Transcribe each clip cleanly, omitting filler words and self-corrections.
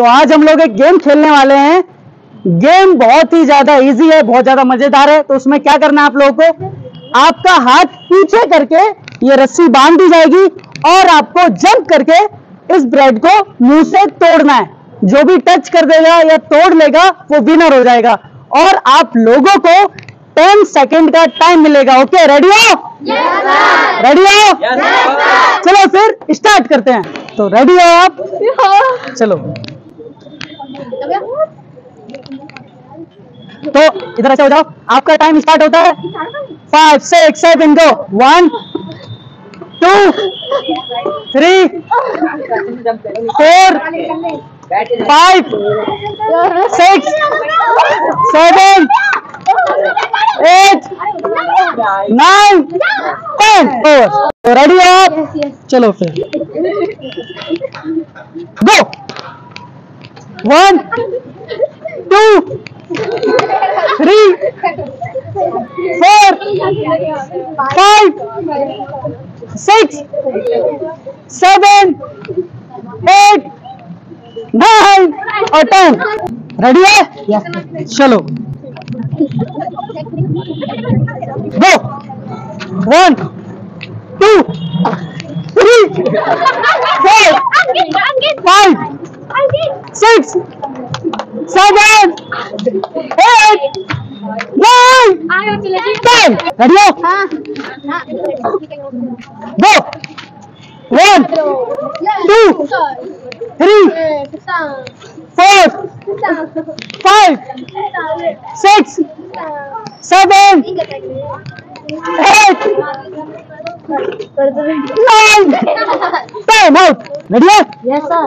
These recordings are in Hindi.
तो आज हम लोग एक गेम खेलने वाले हैं। गेम बहुत ही ज्यादा इजी है, बहुत ज्यादा मजेदार है। तो उसमें क्या करना है, आप लोगों को आपका हाथ पीछे करके ये रस्सी बांध दी जाएगी और आपको जंप करके इस ब्रेड को मुंह से तोड़ना है। जो भी टच कर देगा या तोड़ लेगा वो विनर हो जाएगा। और आप लोगों को 10 सेकंड का टाइम मिलेगा। ओके, रेडी हो? Yes sir. रेडी हो? Yes sir. चलो फिर स्टार्ट करते हैं। तो रेडी हो आप? चलो, तो इधर ऐसे हो जाओ। आपका टाइम स्टार्ट होता है 5 6 7। गो, 1 2 3 4 5 6 7 8 9 10। रेडी हो आप? चलो फिर गो। 1 2 3 4 5 6 7 8 9 और 10। रेडी है? चलो गो। 1 2 3 4 5 6 7 8 9 10। रेडी हो? हाँ। गो। 1 2 3 4 5 6 7 8 9 10। आउट। रेडी है? Yes sir.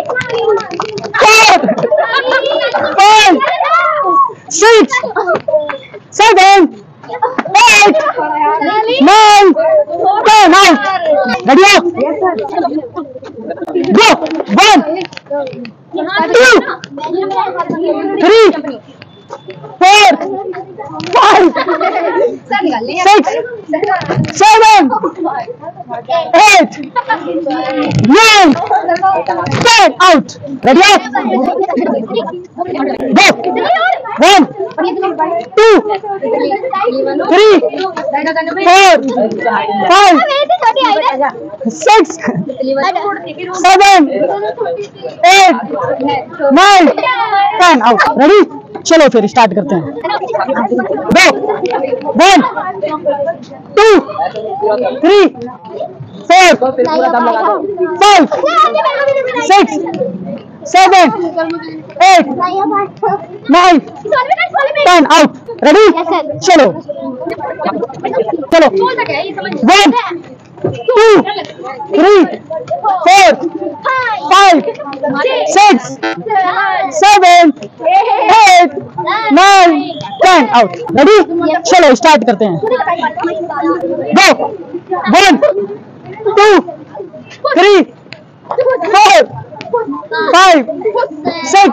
7 8 9 10. Out. Ready? Go. 1 2 3 4 5 6 7 8 9 10. Out. Ready? Go. 1 2 3 4 5 6 7 8 9 10. Out. Ready? चलो फिर स्टार्ट करते हैं। 1 2 3 4 5 6 7 8 9 10. Out. Ready? चलो चलो। 1 2 3 4 5 6 7 8 9 10. Out. Ready? चलो स्टार्ट करते हैं। गो। 1 2 3 4 5 6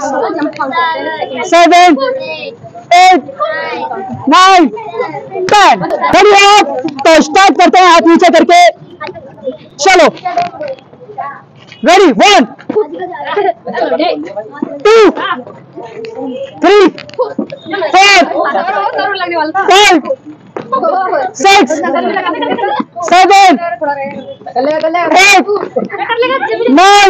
7 8 9 10. रेडी हो? तो स्टार्ट करते हैं हाथ नीचे करके। चलो रेडी। 1 2 3 4 5 6 7 8 9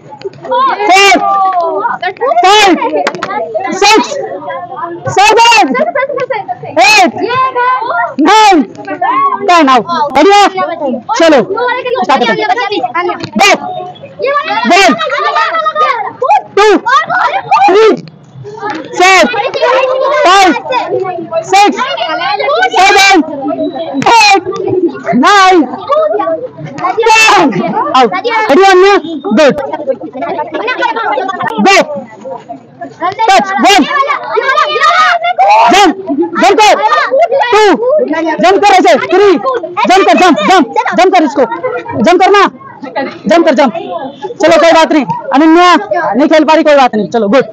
4 5 6 चलो जम कर इसको जम करना। चलो कोई बात नहीं अनन्या नहीं खेल पा रही, कोई बात नहीं। चलो गुड,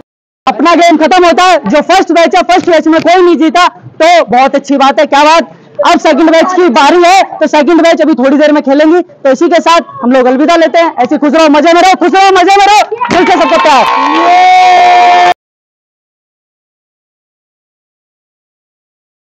अपना गेम खत्म होता है। जो फर्स्ट बैच है, फर्स्ट बैच में कोई नहीं जीता तो बहुत अच्छी बात है, क्या बात। अब सेकंड बैच की बारी है, तो सेकंड बैच अभी थोड़ी देर में खेलेंगी। तो इसी के साथ हम लोग अलविदा लेते हैं। ऐसे खुश रहो, मजे में रहो, खुश रहो, मजे में रहो, दिल से सबको प्यार।